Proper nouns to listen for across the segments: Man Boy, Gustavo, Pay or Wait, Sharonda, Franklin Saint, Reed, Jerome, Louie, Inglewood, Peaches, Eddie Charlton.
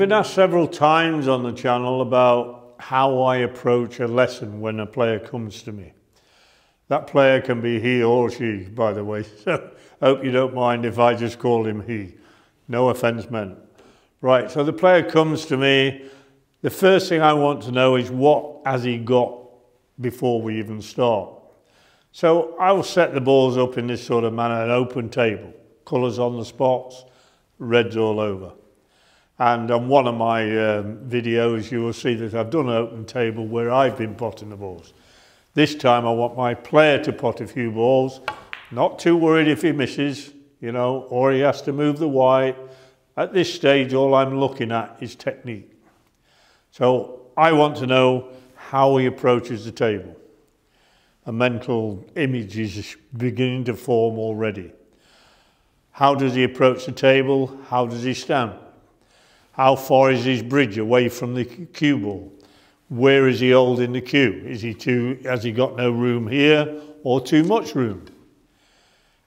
been asked several times on the channel about how I approach a lesson when a player comes to me. That player can be he or she, by the way, so I hope you don't mind if I just call him he. No offence meant. Right, so the player comes to me. The first thing I want to know is what has he got before we even start. So I'll set the balls up in this sort of manner, an open table, colours on the spots, reds all over. And on one of my videos you will see that I've done an open table where I've been potting the balls. This time I want my player to pot a few balls, not too worried if he misses, you know, or he has to move the white. At this stage all I'm looking at is technique. So I want to know how he approaches the table. A mental image is beginning to form already. How does he approach the table? How does he stand? How far is his bridge away from the cue ball? Where is he holding the cue? Is he has he got no room here or too much room?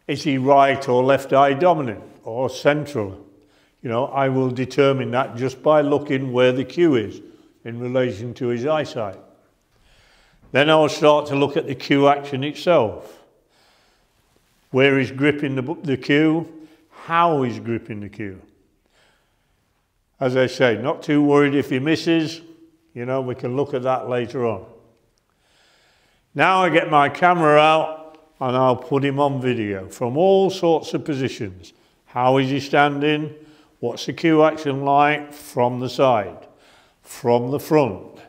Is he right or left eye dominant or central? You know, I will determine that just by looking where the cue is in relation to his eyesight. Then I'll start to look at the cue action itself. Where he's gripping the cue, how he's gripping the cue. As I say, not too worried if he misses, you know, we can look at that later on. Now I get my camera out and I'll put him on video from all sorts of positions. How is he standing? What's the cue action like from the side, from the front,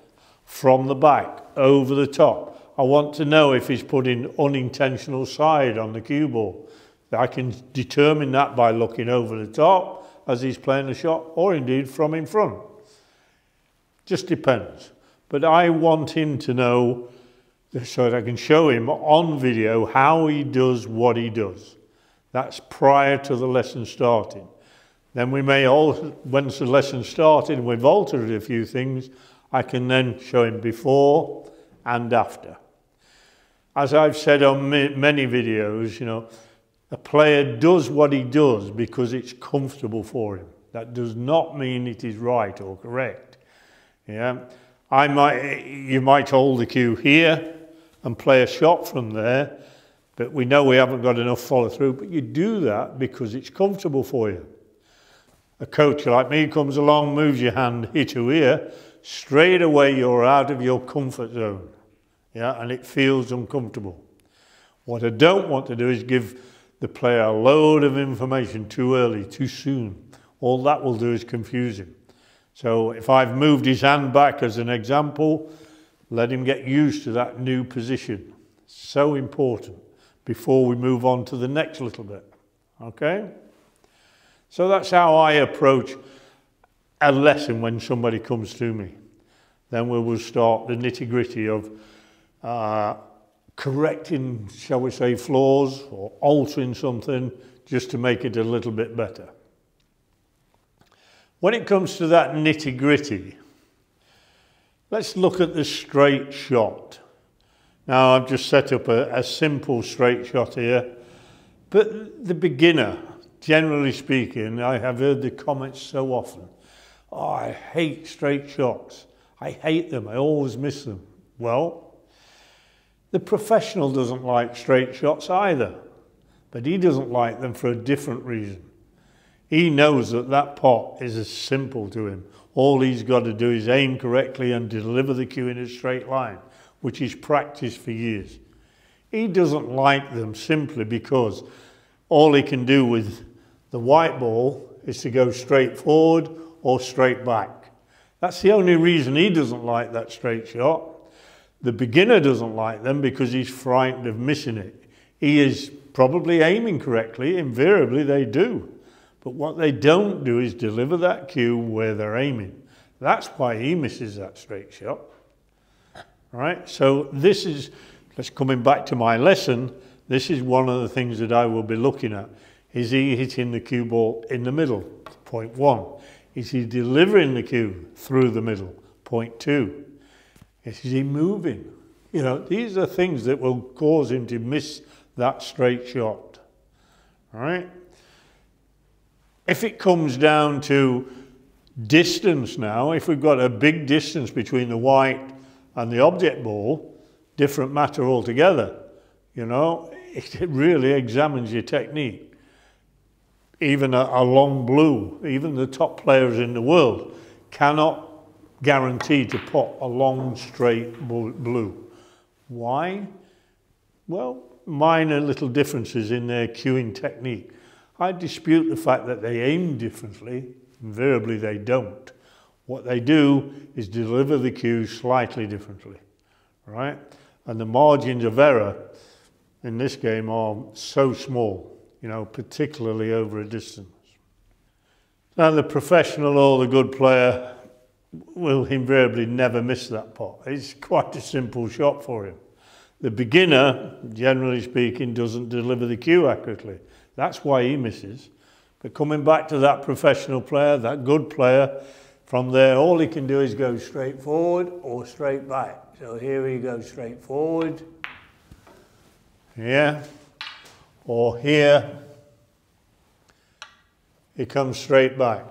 from the back? Over the top. I want to know if he's putting unintentional side on the cue ball. I can determine that by looking over the top as he's playing the shot, or indeed from in front. Just depends. But I want him to know so that I can show him on video how he does what he does. That's prior to the lesson starting. Then we may also, once the lesson started and we've altered a few things, I can then show him before and after. As I've said on many videos, you know, a player does what he does because it's comfortable for him. That does not mean it is right or correct. Yeah, you might hold the cue here and play a shot from there, but we know we haven't got enough follow through, but you do that because it's comfortable for you. A coach like me comes along, moves your hand here to here, straight away you're out of your comfort zone, yeah, and it feels uncomfortable. What I don't want to do is give the player a load of information too early, too soon. All that will do is confuse him. So if I've moved his hand back as an example, let him get used to that new position. So important before we move on to the next little bit, okay? So that's how I approach a lesson when somebody comes to me. Then we will start the nitty-gritty of correcting, shall we say, flaws or altering something just to make it a little bit better. When it comes to that nitty-gritty, let's look at the straight shot. Now I've just set up a simple straight shot here, but the beginner, generally speaking, I have heard the comments so often, "Oh, I hate straight shots. I hate them. I always miss them." Well, the professional doesn't like straight shots either, but he doesn't like them for a different reason. He knows that that pot is as simple to him. All he's got to do is aim correctly and deliver the cue in a straight line, which he's practiced for years. He doesn't like them simply because all he can do with the white ball is to go straight forward or straight back. That's the only reason he doesn't like that straight shot. The beginner doesn't like them because he's frightened of missing it. He is probably aiming correctly, invariably they do. But what they don't do is deliver that cue where they're aiming. That's why he misses that straight shot. All right, so this is, just coming back to my lesson, this is one of the things that I will be looking at. Is he hitting the cue ball in the middle? Point one. Is he delivering the cue through the middle? Point two. Is he moving? You know, these are things that will cause him to miss that straight shot. All right? If it comes down to distance now, if we've got a big distance between the white and the object ball, different matter altogether. You know, it really examines your technique. Even a long blue, even the top players in the world cannot guarantee to pot a long straight blue. Why? Well, minor little differences in their cueing technique. I dispute the fact that they aim differently. Invariably they don't. What they do is deliver the cues slightly differently, right? And the margins of error in this game are so small, you know, particularly over a distance. Now the professional or the good player will invariably never miss that pot. It's quite a simple shot for him. The beginner, generally speaking, doesn't deliver the cue accurately. That's why he misses. But coming back to that professional player, that good player, from there all he can do is go straight forward or straight back. So here he goes straight forward, here, or here, he comes straight back.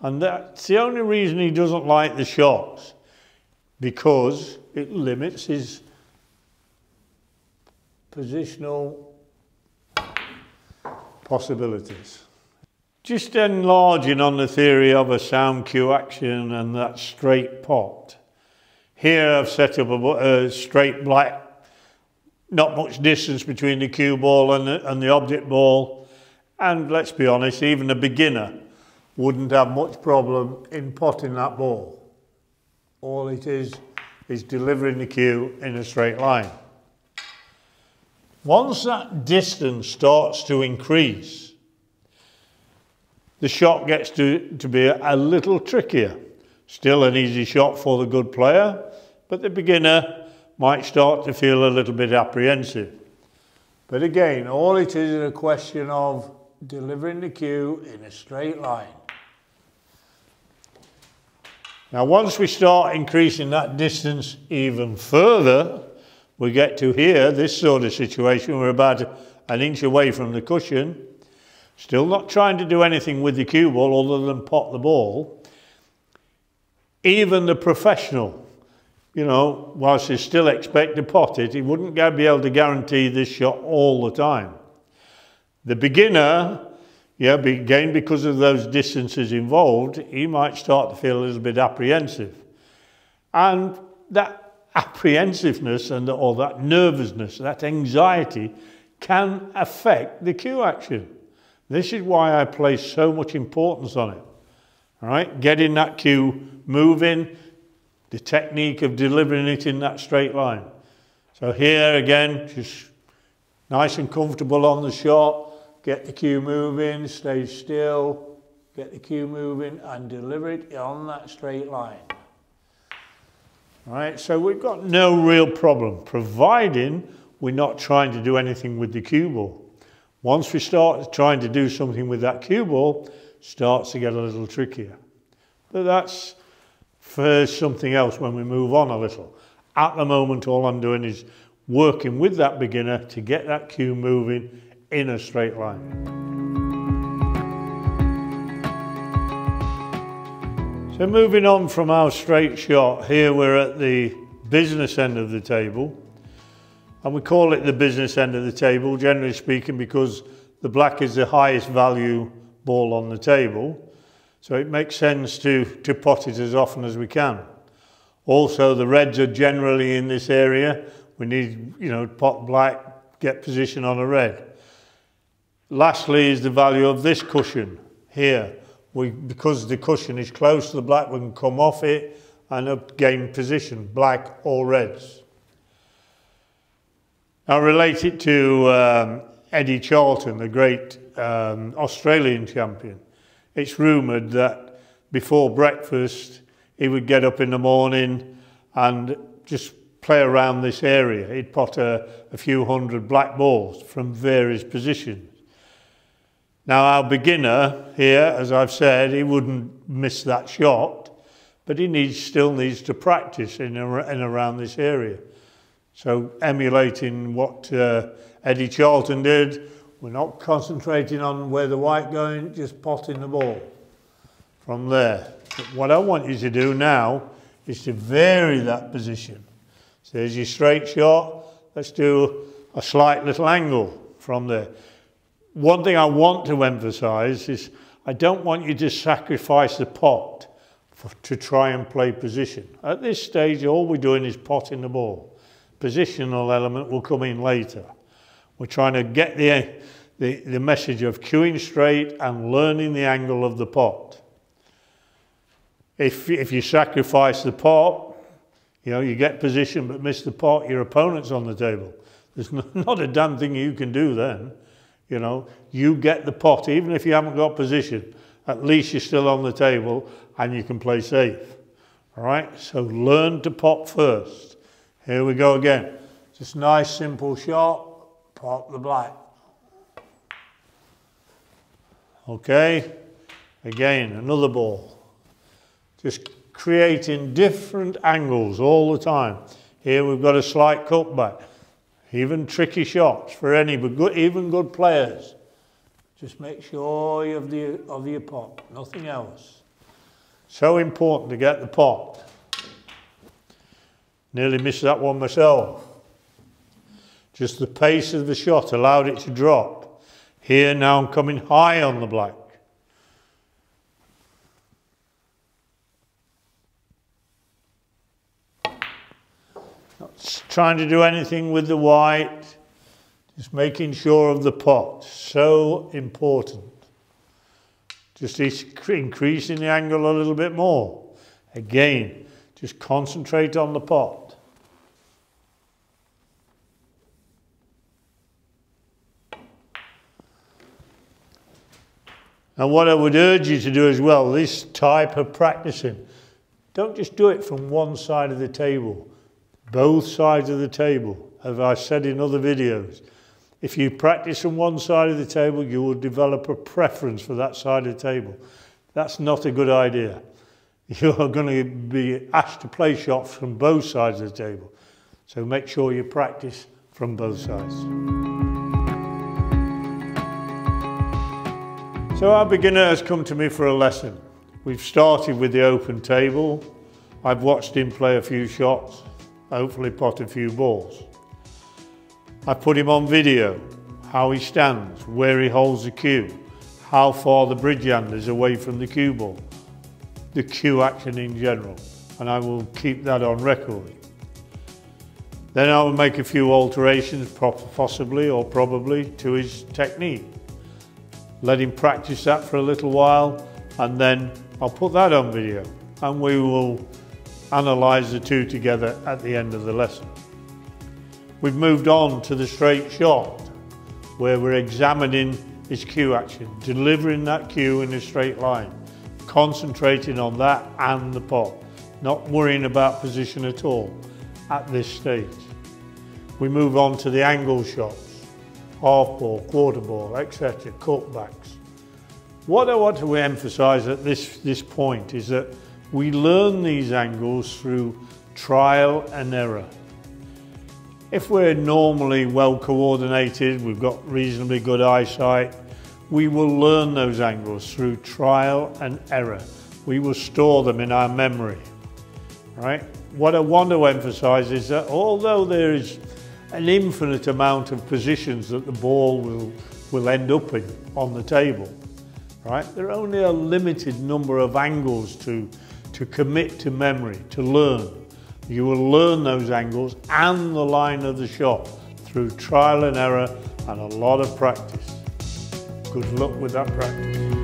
And that's the only reason he doesn't like the shots, because it limits his positional possibilities. Just enlarging on the theory of a sound cue action and that straight pot. Here I've set up a straight black, not much distance between the cue ball and the object ball. And let's be honest, even a beginner wouldn't have much problem in potting that ball. All it is delivering the cue in a straight line. Once that distance starts to increase, the shot gets to be a little trickier. Still an easy shot for the good player, but the beginner might start to feel a little bit apprehensive. But again, all it is a question of delivering the cue in a straight line. Now, once we start increasing that distance even further, we get to here, this sort of situation. We're about an inch away from the cushion. Still not trying to do anything with the cue ball other than pot the ball. Even the professional, you know, whilst he's still expected to pot it, he wouldn't be able to guarantee this shot all the time. The beginner, yeah, again, because of those distances involved, he might start to feel a little bit apprehensive. And that apprehensiveness and all that nervousness, that anxiety can affect the cue action. This is why I place so much importance on it. All right, getting that cue moving, the technique of delivering it in that straight line. So here again, just nice and comfortable on the shot, get the cue moving, stay still, get the cue moving and deliver it on that straight line. Right, so we've got no real problem, providing we're not trying to do anything with the cue ball. Once we start trying to do something with that cue ball, it starts to get a little trickier. But that's for something else when we move on a little. At the moment, all I'm doing is working with that beginner to get that cue moving in a straight line. So moving on from our straight shot, here we're at the business end of the table. And we call it the business end of the table, generally speaking, because the black is the highest value ball on the table. So it makes sense to pot it as often as we can. Also, the reds are generally in this area. We need, you know, pot black, get position on a red. Lastly is the value of this cushion here. Because the cushion is close to the black, we can come off it and gain position, black or reds. Now relate it to Eddie Charlton, the great Australian champion. It's rumoured that before breakfast, he would get up in the morning and just play around this area. He'd pot a few hundred black balls from various positions. Now our beginner here, as I've said, he wouldn't miss that shot, but he still needs to practice in and around this area. So emulating what Eddie Charlton did, we're not concentrating on where the white's going, just potting the ball. from there. But what I want you to do now is to vary that position. So there's your straight shot. Let's do a slight little angle from there. One thing I want to emphasize is I don't want you to sacrifice the pot to try and play position. At this stage, all we're doing is potting the ball. Positional element will come in later. We're trying to get the message of cueing straight and learning the angle of the pot. If you sacrifice the pot, you know, you get position but miss the pot, your opponent's on the table. There's not a damn thing you can do then. You know, you get the pot, even if you haven't got position, at least you're still on the table and you can play safe. All right, so learn to pot first. Here we go again. Just nice, simple shot, pot the black. Okay, again, another ball. Just creating different angles all the time. Here we've got a slight cutback. Even tricky shots for any, but good, even good players. Just make sure you have your pot, nothing else. So important to get the pot. Nearly missed that one myself. Just the pace of the shot allowed it to drop. Here now I'm coming high on the black. Not trying to do anything with the white. Just making sure of the pot, so important. Just increasing the angle a little bit more. Again, just concentrate on the pot. And what I would urge you to do as well, this type of practicing, don't just do it from one side of the table, both sides of the table, as I said in other videos. If you practice on one side of the table, you will develop a preference for that side of the table. That's not a good idea. You are going to be asked to play shots from both sides of the table. So make sure you practice from both sides. So our beginner has come to me for a lesson. We've started with the open table. I've watched him play a few shots, hopefully pot a few balls. I put him on video, how he stands, where he holds the cue, how far the bridge hand is away from the cue ball, the cue action in general, and I will keep that on record. Then I will make a few alterations, possibly or probably, to his technique. Let him practice that for a little while, and then I'll put that on video, and we will analyse the two together at the end of the lesson. We've moved on to the straight shot, where we're examining his cue action, delivering that cue in a straight line, concentrating on that and the pot, not worrying about position at all at this stage. We move on to the angle shots, half ball, quarter ball, etc., cutbacks. What I want to emphasise at this point is that we learn these angles through trial and error. If we're normally well coordinated, we've got reasonably good eyesight, we will learn those angles through trial and error. We will store them in our memory, right? What I want to emphasize is that although there is an infinite amount of positions that the ball will end up in on the table, right? There are only a limited number of angles to commit to memory, to learn. You will learn those angles and the line of the shot through trial and error and a lot of practice. Good luck with that practice.